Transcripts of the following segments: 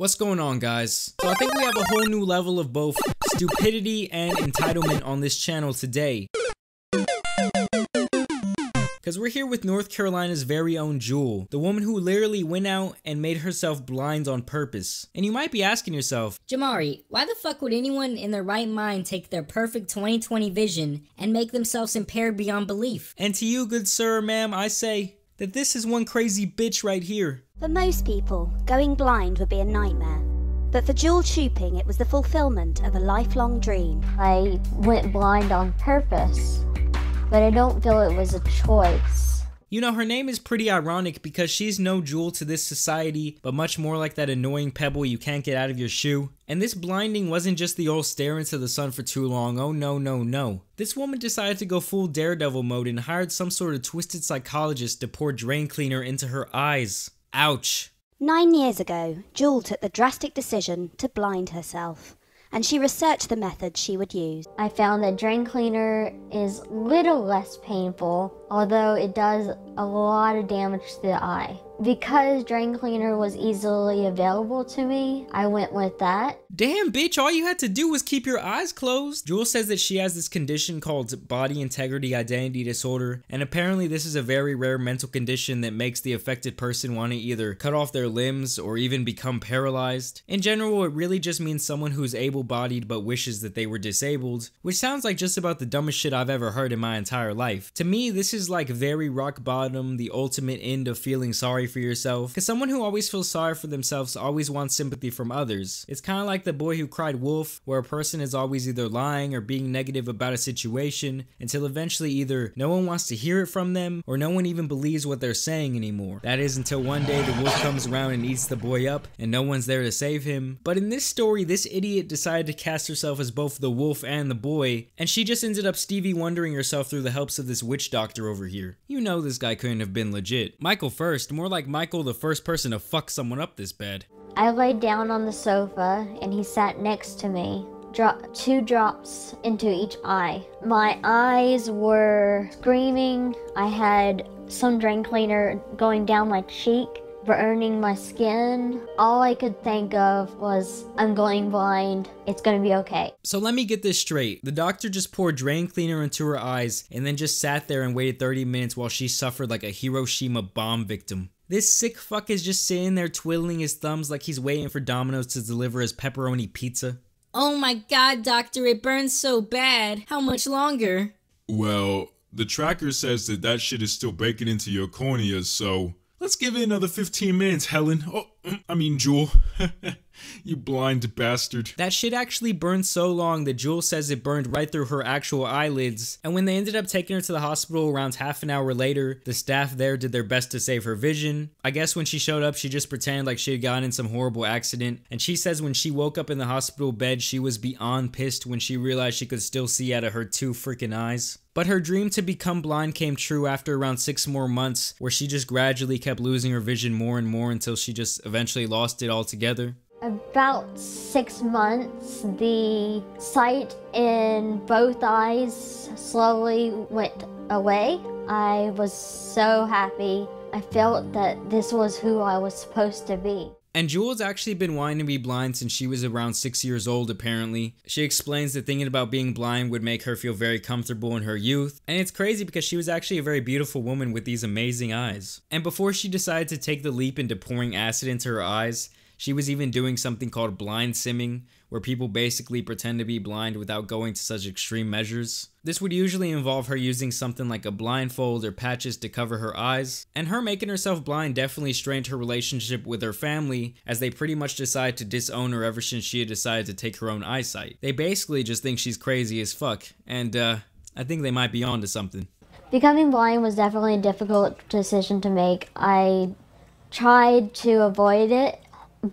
What's going on, guys? So I think we have a whole new level of both stupidity and entitlement on this channel today. Because we're here with North Carolina's very own Jewel, the woman who literally went out and made herself blind on purpose. And you might be asking yourself, Jamari, why the fuck would anyone in their right mind take their perfect 20/20 vision and make themselves impaired beyond belief? And to you, good sir or ma'am, I say that this is one crazy bitch right here. For most people, going blind would be a nightmare. But for Jewel Chooping, it was the fulfillment of a lifelong dream. I went blind on purpose, but I don't feel it was a choice. You know, her name is pretty ironic because she's no jewel to this society, but much more like that annoying pebble you can't get out of your shoe. And this blinding wasn't just the old stare into the sun for too long, oh no, no, no. This woman decided to go full daredevil mode and hired some sort of twisted psychologist to pour drain cleaner into her eyes. Ouch. 9 years ago, Jewel took the drastic decision to blind herself, and she researched the method she would use. I found that drain cleaner is a little less painful, although it does a lot of damage to the eye. Because drain cleaner was easily available to me, I went with that. Damn bitch, all you had to do was keep your eyes closed. Jewel says that she has this condition called body integrity identity disorder, and apparently this is a very rare mental condition that makes the affected person want to either cut off their limbs or even become paralyzed. In general, it really just means someone who's able-bodied but wishes that they were disabled, which sounds like just about the dumbest shit I've ever heard in my entire life. To me, this is like very rock bottom, the ultimate end of feeling sorry for yourself, because someone who always feels sorry for themselves always wants sympathy from others. It's kind of like the boy who cried wolf, where a person is always either lying or being negative about a situation until eventually either no one wants to hear it from them or no one even believes what they're saying anymore. That is until one day the wolf comes around and eats the boy up and no one's there to save him. But in this story, this idiot decided to cast herself as both the wolf and the boy, and she just ended up Stevie Wondering herself through the helps of this witch doctor over here. You know this guy couldn't have been legit. Michael first, more like Michael, the first person to fuck someone up this bad. I laid down on the sofa and he sat next to me. Drop two drops into each eye. My eyes were screaming. I had some drain cleaner going down my cheek, burning my skin. All I could think of was, I'm going blind. It's gonna be okay. So let me get this straight. The doctor just poured drain cleaner into her eyes and then just sat there and waited 30 minutes while she suffered like a Hiroshima bomb victim. This sick fuck is just sitting there twiddling his thumbs like he's waiting for Domino's to deliver his pepperoni pizza. Oh my god, doctor, it burns so bad. How much longer? Well, the tracker says that shit is still baking into your corneas, so let's give it another 15 minutes, Helen. Oh, I mean, Jewel. You blind bastard. That shit actually burned so long that Jewel says it burned right through her actual eyelids, and when they ended up taking her to the hospital around half an hour later, the staff there did their best to save her vision. I guess when she showed up, she just pretended like she had gotten in some horrible accident, and she says when she woke up in the hospital bed, she was beyond pissed when she realized she could still see out of her two freaking eyes. But her dream to become blind came true after around 6 more months, where she just gradually kept losing her vision more and more until she just eventually lost it altogether. About 6 months, the sight in both eyes slowly went away. I was so happy. I felt that this was who I was supposed to be. And Jewel's actually been wanting to be blind since she was around 6 years old, apparently. She explains that thinking about being blind would make her feel very comfortable in her youth. And it's crazy because she was actually a very beautiful woman with these amazing eyes. And before she decided to take the leap into pouring acid into her eyes, she was even doing something called blind simming, where people basically pretend to be blind without going to such extreme measures. This would usually involve her using something like a blindfold or patches to cover her eyes, and her making herself blind definitely strained her relationship with her family, as they pretty much decided to disown her ever since she had decided to take her own eyesight. They basically just think she's crazy as fuck, and I think they might be onto something. Becoming blind was definitely a difficult decision to make. I tried to avoid it,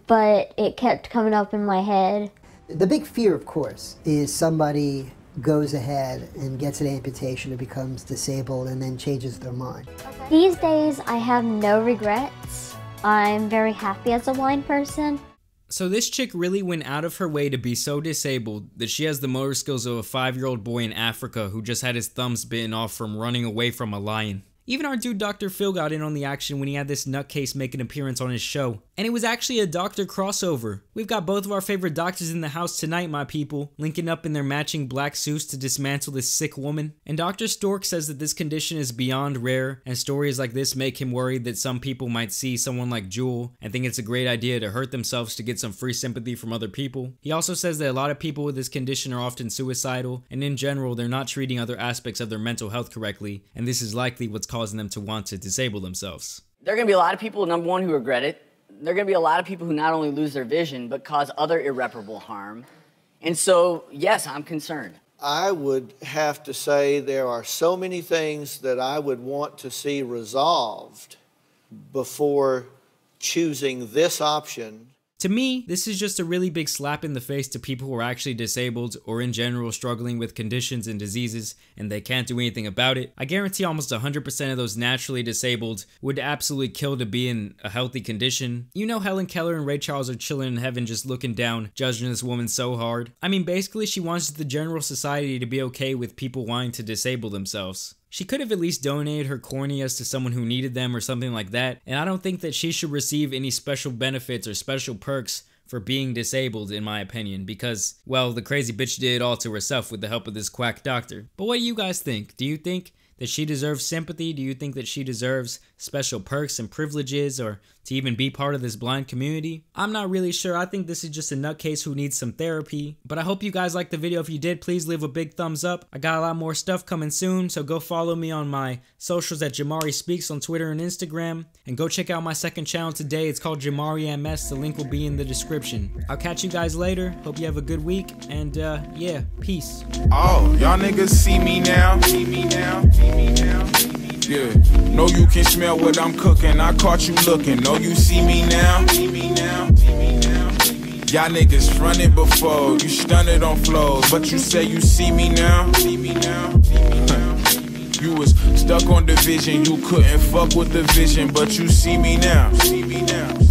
but it kept coming up in my head. The big fear, of course, is somebody goes ahead and gets an amputation and becomes disabled and then changes their mind. These days, I have no regrets. I'm very happy as a blind person. So this chick really went out of her way to be so disabled that she has the motor skills of a 5-year-old boy in Africa who just had his thumbs bitten off from running away from a lion. Even our dude Dr. Phil got in on the action when he had this nutcase make an appearance on his show. And it was actually a doctor crossover. We've got both of our favorite doctors in the house tonight, my people, linking up in their matching black suits to dismantle this sick woman. And Dr. Stork says that this condition is beyond rare, and stories like this make him worried that some people might see someone like Jewel and think it's a great idea to hurt themselves to get some free sympathy from other people. He also says that a lot of people with this condition are often suicidal, and in general, they're not treating other aspects of their mental health correctly, and this is likely what's causing them to want to disable themselves. There are gonna be a lot of people, number one, who regret it. There are gonna be a lot of people who not only lose their vision, but cause other irreparable harm. And so, yes, I'm concerned. I would have to say there are so many things that I would want to see resolved before choosing this option. To me, this is just a really big slap in the face to people who are actually disabled or in general struggling with conditions and diseases and they can't do anything about it. I guarantee almost 100% of those naturally disabled would absolutely kill to be in a healthy condition. You know Helen Keller and Ray Charles are chilling in heaven just looking down, judging this woman so hard. I mean, basically she wants the general society to be okay with people wanting to disable themselves. She could have at least donated her corneas to someone who needed them or something like that, and I don't think that she should receive any special benefits or special perks for being disabled, in my opinion, because, well, the crazy bitch did it all to herself with the help of this quack doctor. But what do you guys think? Do you think that she deserves sympathy? Do you think that she deserves special perks and privileges or to even be part of this blind community? I'm not really sure. I think this is just a nutcase who needs some therapy. But I hope you guys liked the video. If you did, please leave a big thumbs up. I got a lot more stuff coming soon, so go follow me on my socials at Jamari Speaks on Twitter and Instagram. And go check out my second channel today. It's called Jamari MS. The link will be in the description. I'll catch you guys later. Hope you have a good week. And yeah, peace. Oh, y'all niggas see me now. See me now. Yeah, know you can smell what I'm cooking. I caught you looking. Know you see me now. Y'all niggas fronted before. You stunted on flows, but you say you see me now. You was stuck on division. You couldn't fuck with the vision, but you see me now.